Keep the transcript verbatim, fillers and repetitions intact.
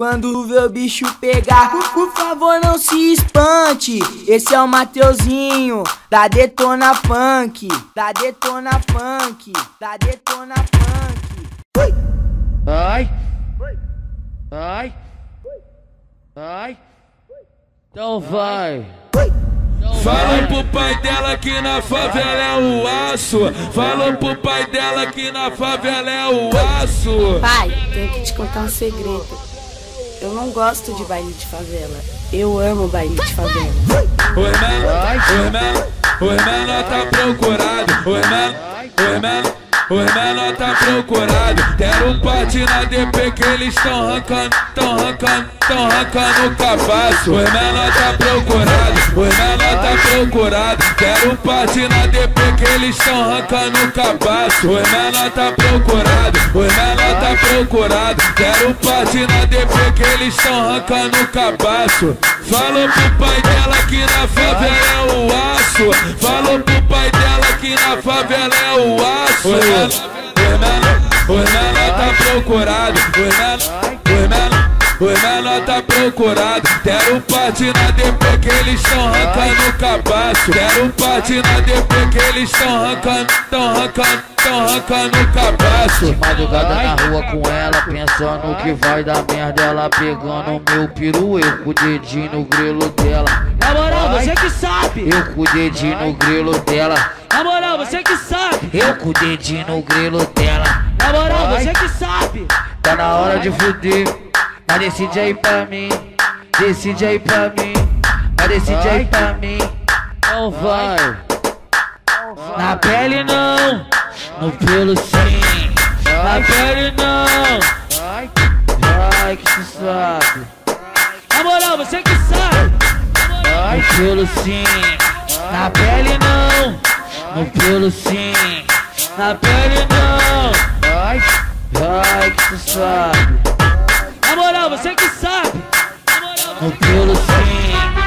Quando vê o bicho pegar, por favor não se espante. Esse é o Mateuzinho da Detona Funk, da Detona Funk, da Detona Funk. Ui. Ai, ai, ai, então vai. Falou pro pai dela que na favela é o aço. Falou pro pai dela que na favela é o aço. Pai, tenho que te contar um segredo. Eu não gosto de baile de favela. Eu amo baile de favela. Os Menor, os Menor tá procurado. Os Menor, os Menor tá procurado. Deram parte na D P que eles tão arrancando, tão arrancando, tão arrancando o cabaço. Os Menor tá procurado, os Menor tá procurado. Deram parte na D P que eles tão arrancando o cabaço. Os Menor tá procurado, os Menor tá procurado. Deram parte na D P que eles tão arrancando o cabaço. Falou pro pai dela que na favela é o aço. Falou pro pai dela que na favela é o aço. Os Menor tá procurado, os Menor, os Menor tá procurado. Deram parte na D P que eles tão arrancando o cabaço. Deram parte na D P que eles tão arrancando, tão arrancando, tão arrancando o cabaço. De madrugada na rua com ela, pensando que vai dar merda. Ela pegando meu peru, eu com o dedinho no grelo dela. Na moral, você que sabe. Eu com o dedinho no grelo dela. Na moral, você que sabe. Eu com o dedinho no grelo dela. Na moral, você que sabe. Tá na hora de fuder. Mas decide aí pra mim, decide aí pra mim, mas decide aí pra mim. Não vai, na pele não, no pelo sim. Na pele não, vai que tu sabe. Na moral, você que sabe. No pelo sim, na pele não, no pelo sim. Na pele não, vai que tu sabe. Na moral, você que sabe. No pelo sim.